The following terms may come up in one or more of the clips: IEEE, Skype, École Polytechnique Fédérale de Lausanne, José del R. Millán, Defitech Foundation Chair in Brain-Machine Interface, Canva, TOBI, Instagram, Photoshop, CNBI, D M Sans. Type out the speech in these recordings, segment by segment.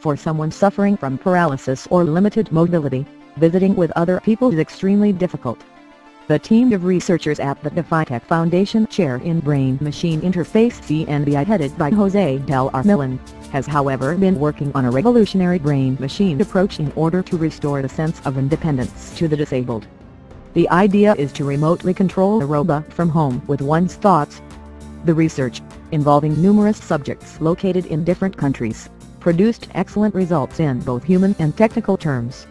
For someone suffering from paralysis or limited mobility, visiting with other people is extremely difficult. The team of researchers at the Defitech Foundation Chair in Brain-Machine Interface (CNBI), headed by José del R. Millán, has however been working on a revolutionary brain-machine approach in order to restore the sense of independence to the disabled. The idea is to remotely control a robot from home with one's thoughts. The research, involving numerous subjects located in different countries, produced excellent results in both human and technical terms.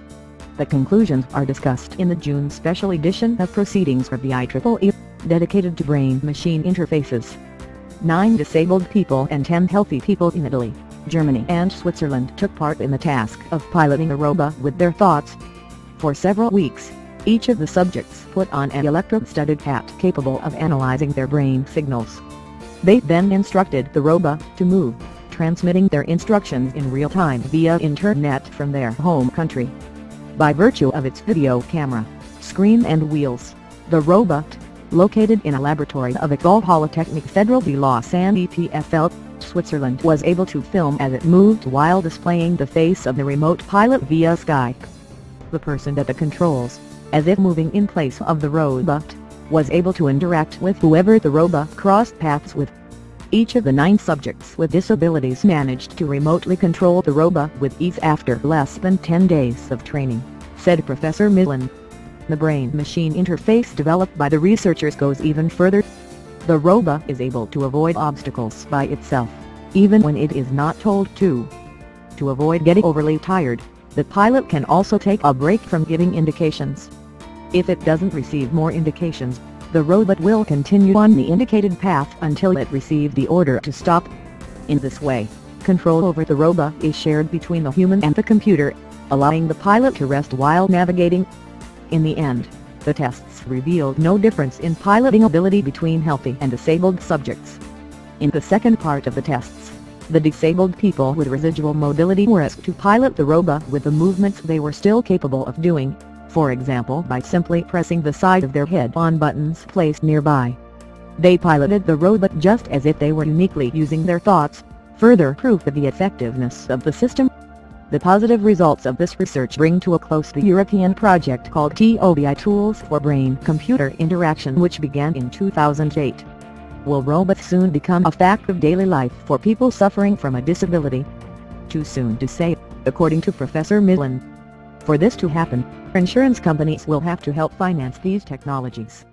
The conclusions are discussed in the June special edition of Proceedings of the IEEE, dedicated to brain-machine interfaces. 9 disabled people and 10 healthy people in Italy, Germany and Switzerland took part in the task of piloting a robot with their thoughts. For several weeks, each of the subjects put on an electrode-studded hat capable of analyzing their brain signals. They then instructed the robot to move, transmitting their instructions in real time via internet from their home country. By virtue of its video camera, screen and wheels, the robot, located in a laboratory of École Polytechnique Fédérale de Lausanne, Switzerland, was able to film as it moved while displaying the face of the remote pilot via Skype. The person at the controls, as if moving in place of the robot, was able to interact with whoever the robot crossed paths with. Each of the 9 subjects with disabilities managed to remotely control the robot with ease after less than 10 days of training, said Professor Millán. The brain-machine interface developed by the researchers goes even further. The robot is able to avoid obstacles by itself, even when it is not told to. To avoid getting overly tired, the pilot can also take a break from giving indications. If it doesn't receive more indications, the robot will continue on the indicated path until it receives the order to stop. In this way, control over the robot is shared between the human and the computer, allowing the pilot to rest while navigating. In the end, the tests revealed no difference in piloting ability between healthy and disabled subjects. In the second part of the tests, the disabled people with residual mobility were asked to pilot the robot with the movements they were still capable of doing, for example by simply pressing the side of their head on buttons placed nearby. They piloted the robot just as if they were uniquely using their thoughts, further proof of the effectiveness of the system. The positive results of this research bring to a close the European project called TOBI Tools for Brain-Computer Interaction, which began in 2008. Will robots soon become a fact of daily life for people suffering from a disability? Too soon to say, according to Professor Millán. For this to happen, insurance companies will have to help finance these technologies.